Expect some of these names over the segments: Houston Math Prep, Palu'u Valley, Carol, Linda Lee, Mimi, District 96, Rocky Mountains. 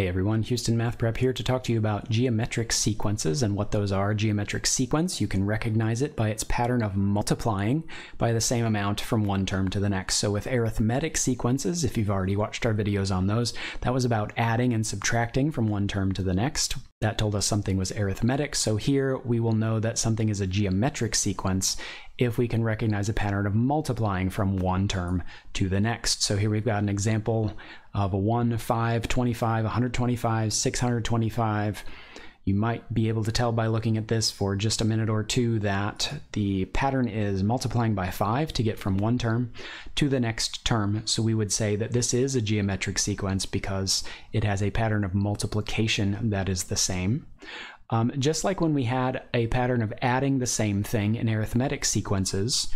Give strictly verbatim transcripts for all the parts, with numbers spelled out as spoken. Hey everyone, Houston Math Prep here to talk to you about geometric sequences and what those are. Geometric sequence, you can recognize it by its pattern of multiplying by the same amount from one term to the next. So with arithmetic sequences, if you've already watched our videos on those, that was about adding and subtracting from one term to the next. That told us something was arithmetic. So here we will know that something is a geometric sequence if we can recognize a pattern of multiplying from one term to the next. So here we've got an example of a one, five, twenty-five, one hundred twenty-five, six hundred twenty-five. You might be able to tell by looking at this for just a minute or two that the pattern is multiplying by five to get from one term to the next term. So we would say that this is a geometric sequence because it has a pattern of multiplication that is the same. Um, just like when we had a pattern of adding the same thing in arithmetic sequences,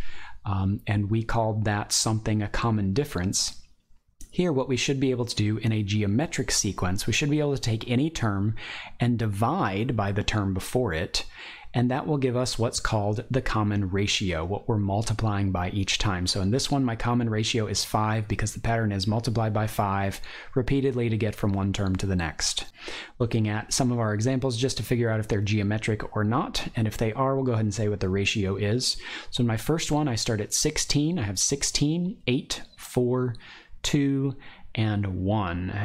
um, and we called that something a common difference, here what we should be able to do in a geometric sequence, we should be able to take any term and divide by the term before it, and that will give us what's called the common ratio, what we're multiplying by each time. So in this one, my common ratio is five because the pattern is multiplied by five repeatedly to get from one term to the next. Looking at some of our examples just to figure out if they're geometric or not, and if they are, we'll go ahead and say what the ratio is. So in my first one, I start at sixteen. I have sixteen, eight, four, two, and one.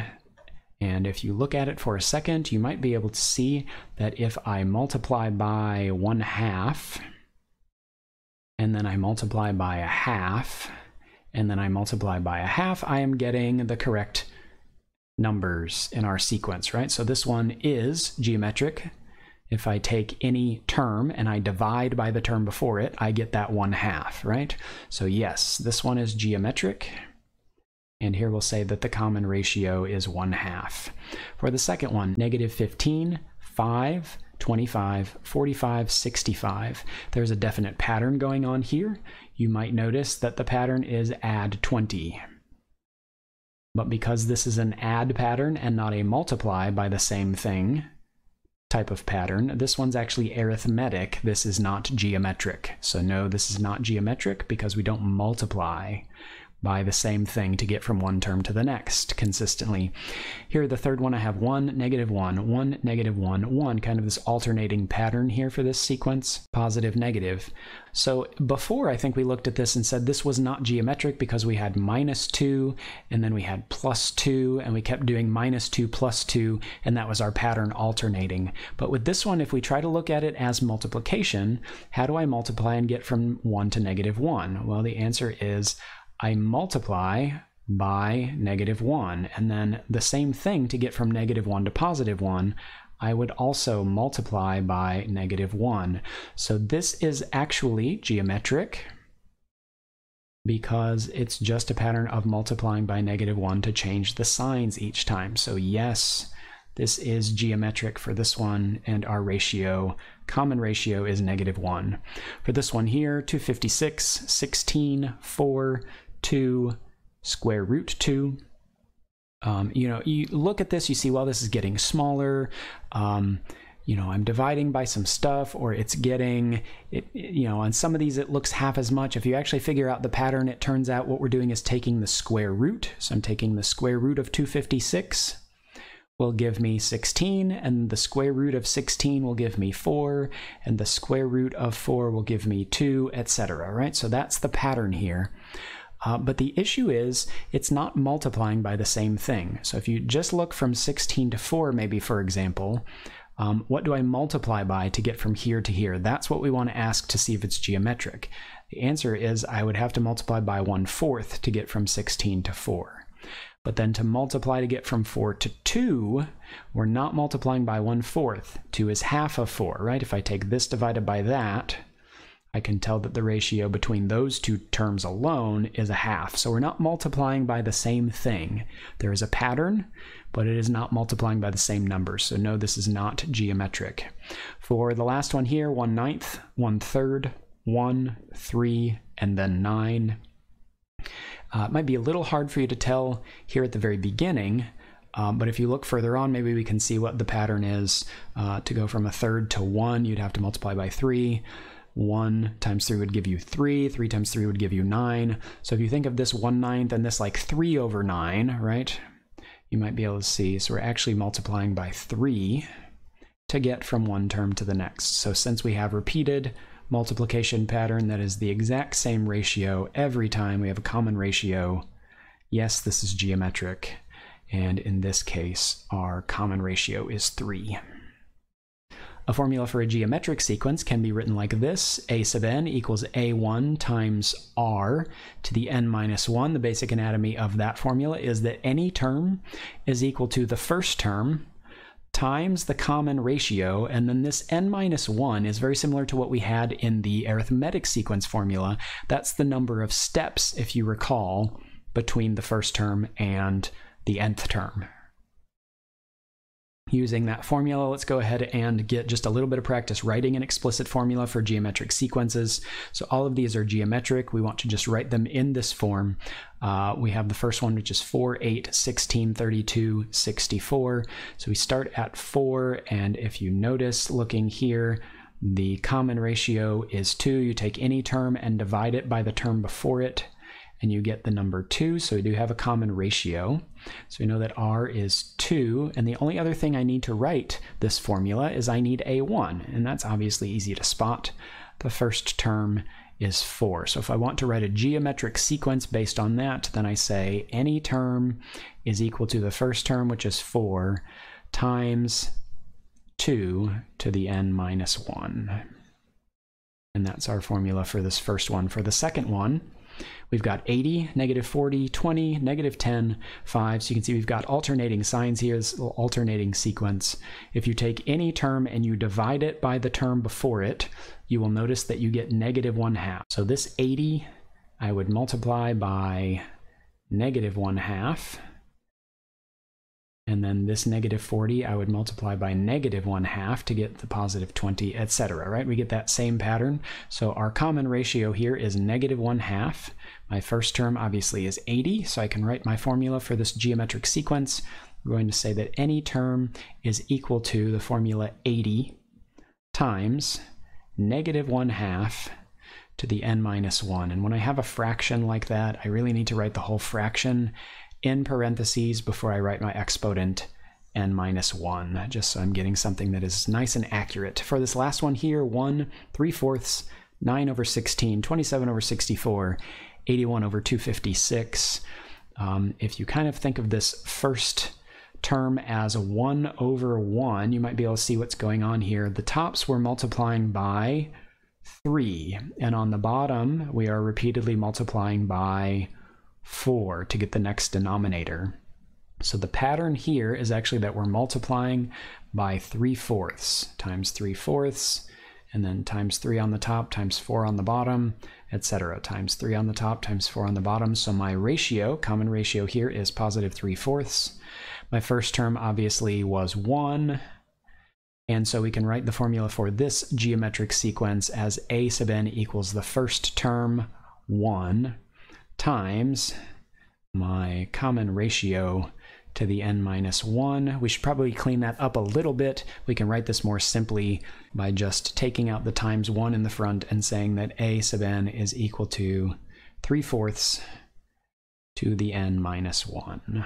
And if you look at it for a second, you might be able to see that if I multiply by one half, and then I multiply by a half, and then I multiply by a half, I am getting the correct numbers in our sequence, right? So this one is geometric. If I take any term and I divide by the term before it, I get that one half, right? So yes, this one is geometric. And here we'll say that the common ratio is one half. For the second one, negative fifteen, five, twenty-five, forty-five, sixty-five. There's a definite pattern going on here. You might notice that the pattern is add twenty. But because this is an add pattern and not a multiply by the same thing type of pattern, this one's actually arithmetic. This is not geometric. So no, this is not geometric because we don't multiply by the same thing to get from one term to the next consistently. Here, the third one, I have one, negative one, one, negative one, one, kind of this alternating pattern here for this sequence, positive, negative. So before, I think we looked at this and said this was not geometric because we had minus two, and then we had plus two, and we kept doing minus two, plus two, and that was our pattern alternating. But with this one, if we try to look at it as multiplication, how do I multiply and get from one to negative one? Well, the answer is I multiply by negative one, and then the same thing to get from negative one to positive one, I would also multiply by negative one. So this is actually geometric because it's just a pattern of multiplying by negative one to change the signs each time. So yes, this is geometric for this one, and our ratio, common ratio, is negative one. For this one here, two fifty-six, sixteen, four, two, square root two. Um, you know, you look at this, you see, well, this is getting smaller. Um, you know, I'm dividing by some stuff, or it's getting, it, you know, on some of these it looks half as much. If you actually figure out the pattern, it turns out what we're doing is taking the square root. So I'm taking the square root of two fifty-six. Will give me sixteen, and the square root of sixteen will give me four, and the square root of four will give me two, et cetera, right? So that's the pattern here. Uh, but the issue is it's not multiplying by the same thing. So if you just look from sixteen to four, maybe, for example, um, what do I multiply by to get from here to here? That's what we want to ask to see if it's geometric. The answer is I would have to multiply by one fourth to get from sixteen to four. But then to multiply to get from four to two, we're not multiplying by one fourth. two is half of four, right? If I take this divided by that, I can tell that the ratio between those two terms alone is a half. So we're not multiplying by the same thing. There is a pattern, but it is not multiplying by the same numbers. So no, this is not geometric. For the last one here, one ninth, one third, one, three, and then nine. Uh, it might be a little hard for you to tell here at the very beginning, um, but if you look further on, maybe we can see what the pattern is. Uh, to go from a third to one, you'd have to multiply by three. one times three would give you three. three times three would give you nine. So if you think of this one ninth and this like three over nine, right? you might be able to see. So we're actually multiplying by three to get from one term to the next. So since we have repeated multiplication pattern that is the exact same ratio every time, we have a common ratio. Yes, this is geometric, and in this case our common ratio is three. A formula for a geometric sequence can be written like this: a sub n equals a one times r to the n minus one. The basic anatomy of that formula is that any term is equal to the first term times the common ratio, and then this n minus one is very similar to what we had in the arithmetic sequence formula. That's the number of steps, if you recall, between the first term and the nth term. Using that formula, let's go ahead and get just a little bit of practice writing an explicit formula for geometric sequences. So all of these are geometric. We want to just write them in this form. Uh, we have the first one, which is four, eight, sixteen, thirty-two, sixty-four. So we start at four, and if you notice looking here, the common ratio is two. You take any term and divide it by the term before it, and you get the number two, so we do have a common ratio. So we know that r is two, and the only other thing I need to write this formula is I need a one, and that's obviously easy to spot. The first term is four. So if I want to write a geometric sequence based on that, then I say any term is equal to the first term, which is four, times two to the n minus one. And that's our formula for this first one. For the second one, we've got eighty, negative forty, twenty, negative ten, five. So you can see we've got alternating signs here, this little alternating sequence. If you take any term and you divide it by the term before it, you will notice that you get negative one half. So this eighty, I would multiply by negative one half. And then this negative forty, I would multiply by negative one half to get the positive twenty, et cetera. Right? We get that same pattern. So our common ratio here is negative one half. My first term obviously is eighty, so I can write my formula for this geometric sequence. I'm going to say that any term is equal to the formula eighty times negative one half to the n minus one. And when I have a fraction like that, I really need to write the whole fraction in parentheses before I write my exponent n minus one, just so I'm getting something that is nice and accurate. For this last one here, one, three fourths, nine over sixteen, twenty-seven over sixty-four, eighty-one over two hundred fifty-six. Um, if you kind of think of this first term as one over one, you might be able to see what's going on here. The tops we're multiplying by three, and on the bottom we are repeatedly multiplying by four to get the next denominator. So the pattern here is actually that we're multiplying by three fourths times three fourths, and then times three on the top, times four on the bottom, et cetera. Times three on the top, times four on the bottom. So my ratio, common ratio here, is positive three fourths. My first term obviously was one, and so we can write the formula for this geometric sequence as a sub n equals the first term, one, times my common ratio to the n minus one. We should probably clean that up a little bit. We can write this more simply by just taking out the times one in the front and saying that a sub n is equal to three fourths to the n minus one.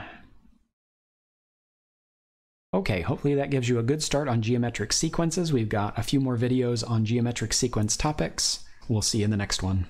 Okay, hopefully that gives you a good start on geometric sequences. We've got a few more videos on geometric sequence topics. We'll see you in the next one.